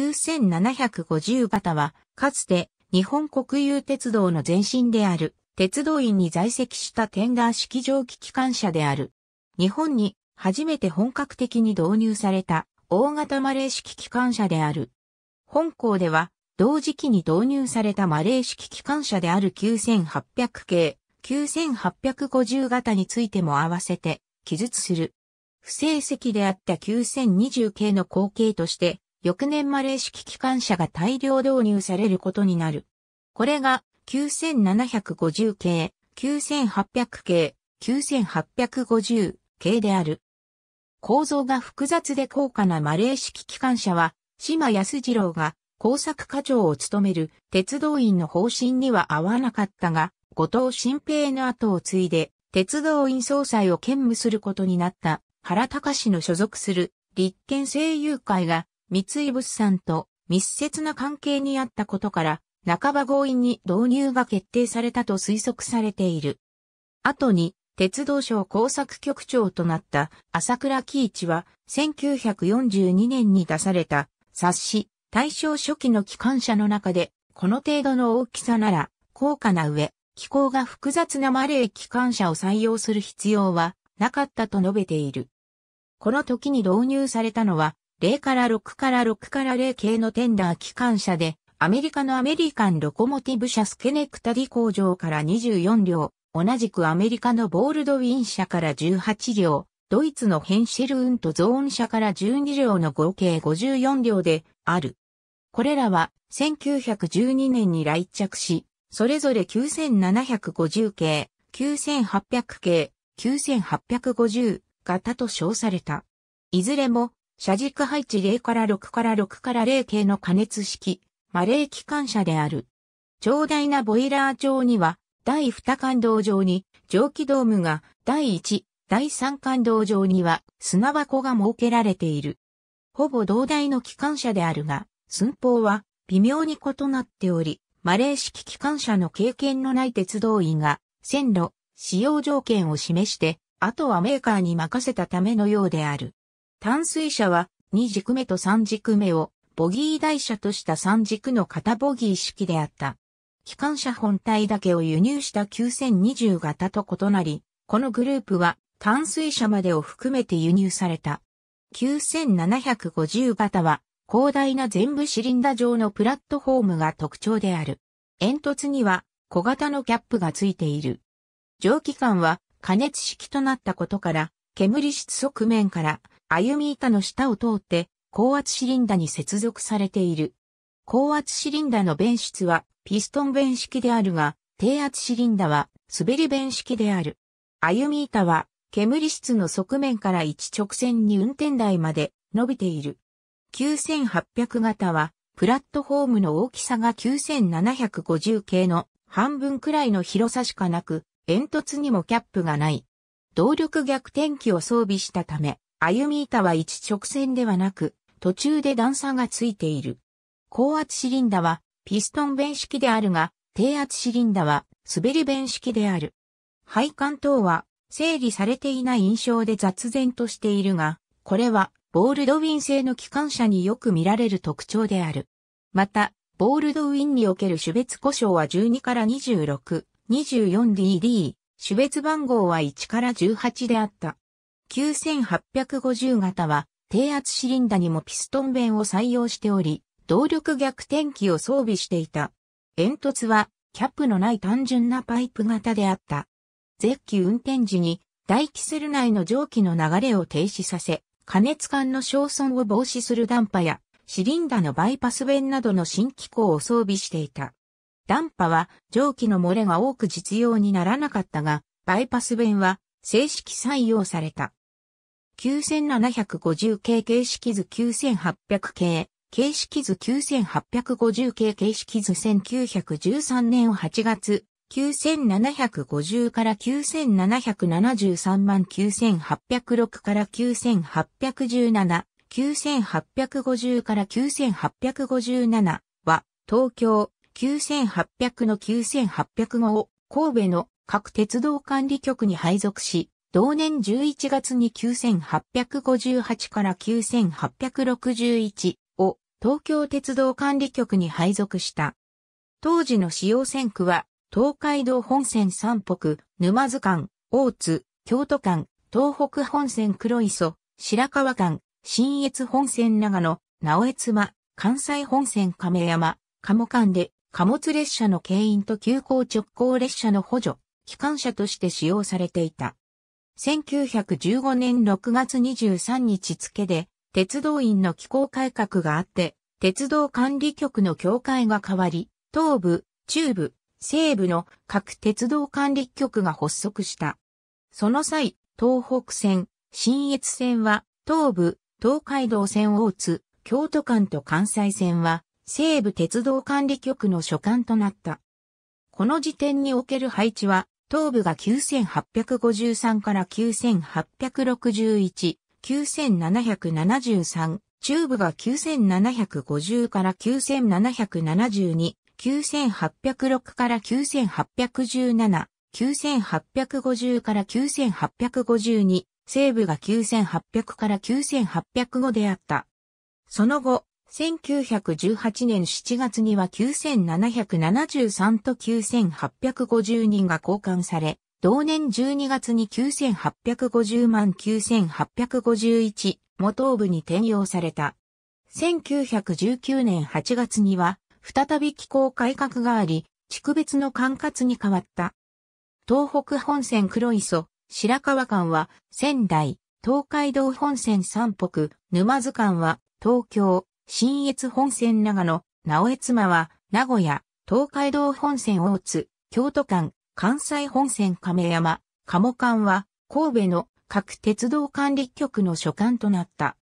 9750形は、かつて日本国有鉄道の前身である、鉄道員に在籍したテンダー式蒸気機関車である。日本に初めて本格的に導入された大型マレー式機関車である。本項では、同時期に導入されたマレー式機関車である9800系、9850型についても合わせて記述する。不成績であった9020系の後継として、翌年マレー式機関車が大量導入されることになる。これが9750系、9800系、9850系である。構造が複雑で高価なマレー式機関車は、島安次郎が工作課長を務める鉄道員の方針には合わなかったが、後藤新平の後を継いで、鉄道員総裁を兼務することになった。原敬の所属する立憲政友会が三井物産と密接な関係にあったことから半ば強引に導入が決定されたと推測されている。後に鉄道省工作局長となった朝倉喜一は1942年に出された冊子大正初期の機関車の中でこの程度の大きさなら高価な上機構が複雑なマレー機関車を採用する必要はなかったと述べている。この時に導入されたのは、06から6から0系のテンダー機関車で、アメリカのアメリカンロコモティブ社スケネクタディ工場から24両、同じくアメリカのボールドウィン社から18両、ドイツのヘンシェルウントゾーン社から12両の合計54両である。これらは、1912年に来着し、それぞれ9750系、9800系、9850型と称された。いずれも、車軸配置0から6から0系の加熱式、マレー機関車である。長大なボイラー上には、第2間道上に蒸気ドームが、第1、第3間道上には砂箱が設けられている。ほぼ同大の機関車であるが、寸法は微妙に異なっており、マレー式機関車の経験のない鉄道員が、線路、使用条件を示して、あとはメーカーに任せたためのようである。単水車は2軸目と3軸目をボギー台車とした3軸の片ボギー式であった。機関車本体だけを輸入した9020型と異なり、このグループは単水車までを含めて輸入された。9750型は広大な全部シリンダ状のプラットフォームが特徴である。煙突には小型のキャップがついている。蒸気管は加熱式となったことから、煙室側面から歩み板の下を通って高圧シリンダに接続されている。高圧シリンダの弁室はピストン弁式であるが、低圧シリンダは滑り弁式である。歩み板は煙室の側面から一直線に運転台まで伸びている。9800型はプラットフォームの大きさが9750系の半分くらいの広さしかなく、煙突にもキャップがない。動力逆転機を装備したため、歩み板は一直線ではなく、途中で段差がついている。高圧シリンダはピストン弁式であるが、低圧シリンダは滑り弁式である。配管等は整理されていない印象で雑然としているが、これはボールドウィン製の機関車によく見られる特徴である。また、ボールドウィンにおける種別呼称は12から26。24DD、種別番号は1から18であった。9850型は低圧シリンダにもピストン弁を採用しており、動力逆転機を装備していた。煙突はキャップのない単純なパイプ型であった。絶気運転時に大キセル内の蒸気の流れを停止させ、加熱管の焼損を防止するダンパやシリンダのバイパス弁などの新機構を装備していた。ダンパは蒸気の漏れが多く実用にならなかったが、バイパス弁は正式採用された。9750系形式図9800系、形式図9850系形式図1913年8月、9750から9773万9806から9817、9850から9857は東京、9800の9800号を神戸の各鉄道管理局に配属し、同年11月に9858から9861を東京鉄道管理局に配属した。当時の主要線区は、東海道本線三北、沼津間、大津、京都間、東北本線黒磯、白河間、信越本線長野、直江津、関西本線亀山、鴨間で、貨物列車の牽引と急行直行列車の補助、機関車として使用されていた。1915年6月23日付で、鉄道員の機構改革があって、鉄道管理局の協会が変わり、東部、中部、西部の各鉄道管理局が発足した。その際、東北線、信越線は東部、東海道線大津、京都間と関西線は西部鉄道管理局の所管となった。この時点における配置は、東部が9853から9861、9773、中部が9750から9772、9806から9817、9850から9852、西部が9800から9805であった。その後、1918年7月には9773と9852が交換され、同年12月に9850万9851も東部に転用された。1919年8月には、再び機構改革があり、地区別の管轄に変わった。東北本線黒磯、白河間は仙台、東海道本線三北、沼津間は東京、信越本線長野、直江津は名古屋、東海道本線大津、京都間、関西本線亀山、鴨間は神戸の各鉄道管理局の所管となった。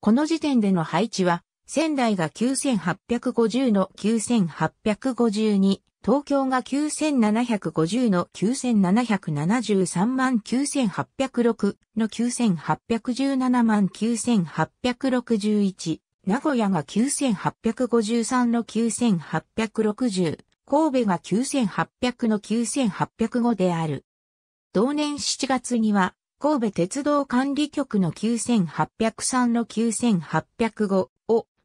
この時点での配置は、仙台が9850の9852、東京が9750の9773万9806の9817万9861、名古屋が9853の9860、神戸が9800の9805である。同年7月には、神戸鉄道管理局の9803の9805、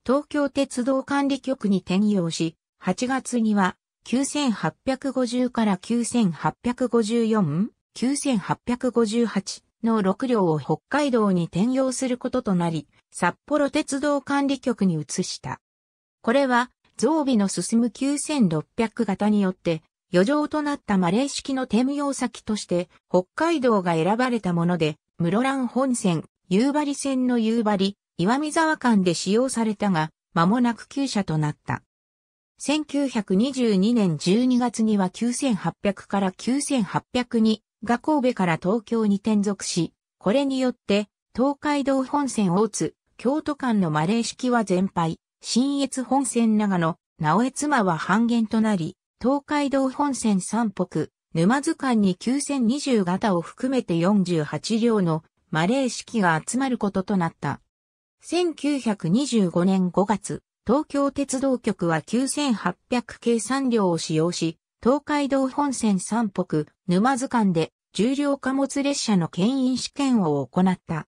東京鉄道管理局に転用し、8月には9850から9854、9858の6両を北海道に転用することとなり、札幌鉄道管理局に移した。これは増備の進む9600型によって余剰となったマレー式の転用先として北海道が選ばれたもので、室蘭本線、夕張線の夕張、岩見沢間で使用されたが、間もなく厩舎となった。1922年12月には9800から9802が神戸から東京に転属し、これによって、東海道本線大津、京都間のマレー式は全廃、信越本線長野、直江津は半減となり、東海道本線三北、沼津間に9020型を含めて48両のマレー式が集まることとなった。1925年5月、東京鉄道局は9800系3両を使用し、東海道本線三北、沼津間で重量貨物列車の牽引試験を行った。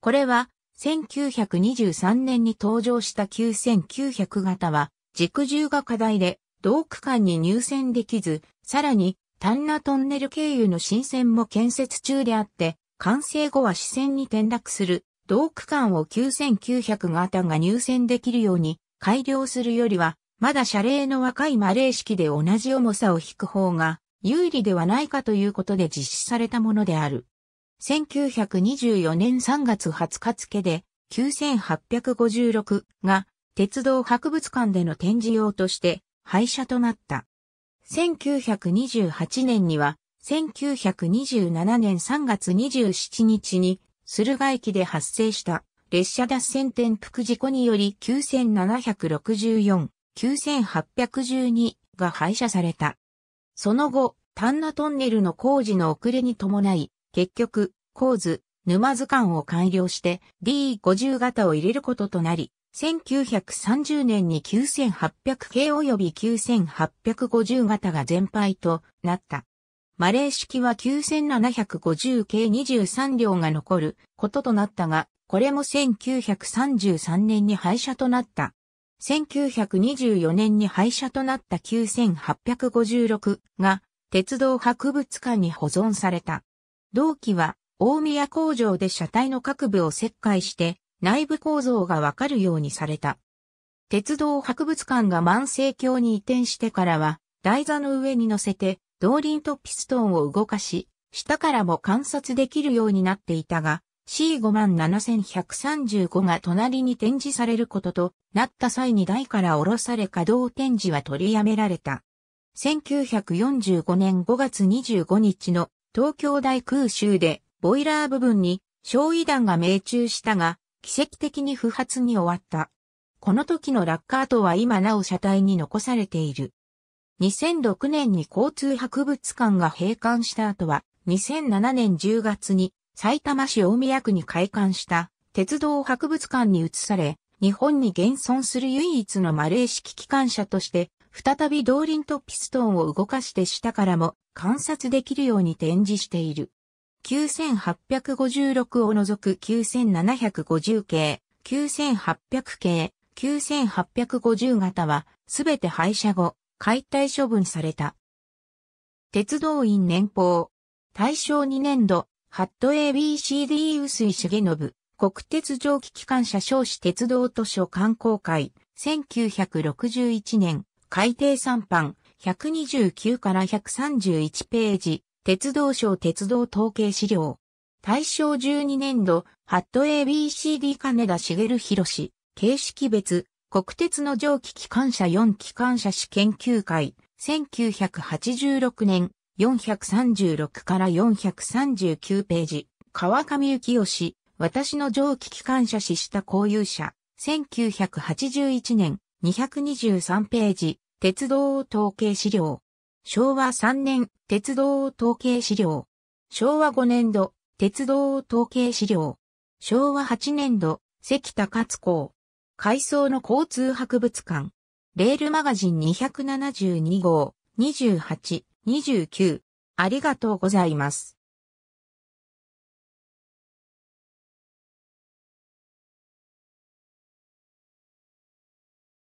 これは、1923年に登場した9900型は、軸重が過大で、同区間に入線できず、さらに、丹那トンネル経由の新線も建設中であって、完成後は支線に転落する。同区間を9900型が入線できるように改良するよりは、まだ車齢の若いマレー式で同じ重さを引く方が有利ではないかということで実施されたものである。1924年3月20日付で9856が鉄道博物館での展示用として廃車となった。1928年には1927年3月27日に駿河駅で発生した列車脱線転覆事故により9764、9812が廃車された。その後、丹那トンネルの工事の遅れに伴い、結局、神津、沼津間を改良して D50 型を入れることとなり、1930年に9800系及び9850型が全廃となった。マレー式は9750系23両が残ることとなったが、これも1933年に廃車となった。1924年に廃車となった9856が鉄道博物館に保存された。同期は大宮工場で車体の各部を切開して内部構造がわかるようにされた。鉄道博物館が万世橋に移転してからは台座の上に乗せて動輪とピストンを動かし、下からも観察できるようになっていたが、C57135 が隣に展示されることとなった際に台から降ろされ稼働展示は取りやめられた。1945年5月25日の東京大空襲でボイラー部分に焼夷弾が命中したが奇跡的に不発に終わった。この時の落下跡は今なお車体に残されている。2006年に交通博物館が閉館した後は2007年10月に埼玉市大宮区に開館した鉄道博物館に移され、日本に現存する唯一のマレー式機関車として、再び動輪とピストンを動かして下からも観察できるように展示している。9856を除く9750系、9800系、9850型はすべて廃車後、解体処分された。鉄道員年俸、大正2年度、ハット ABCD 臼井重信、国鉄蒸気機関車少子鉄道図書館公開、1961年、改訂3版、129から131ページ、鉄道省鉄道統計資料。大正12年度、ハット ABCD 金田茂弘、形式別、国鉄の蒸気機関車4機関車史研究会、1986年。436から439ページ、川上幸義、私の蒸気機関車史した公有車、1981年、223ページ、鉄道統計資料。昭和3年、鉄道統計資料。昭和5年度、鉄道統計資料。昭和8年度、関田勝港。回送の交通博物館。レールマガジン272号、28。29、ありがとうございます。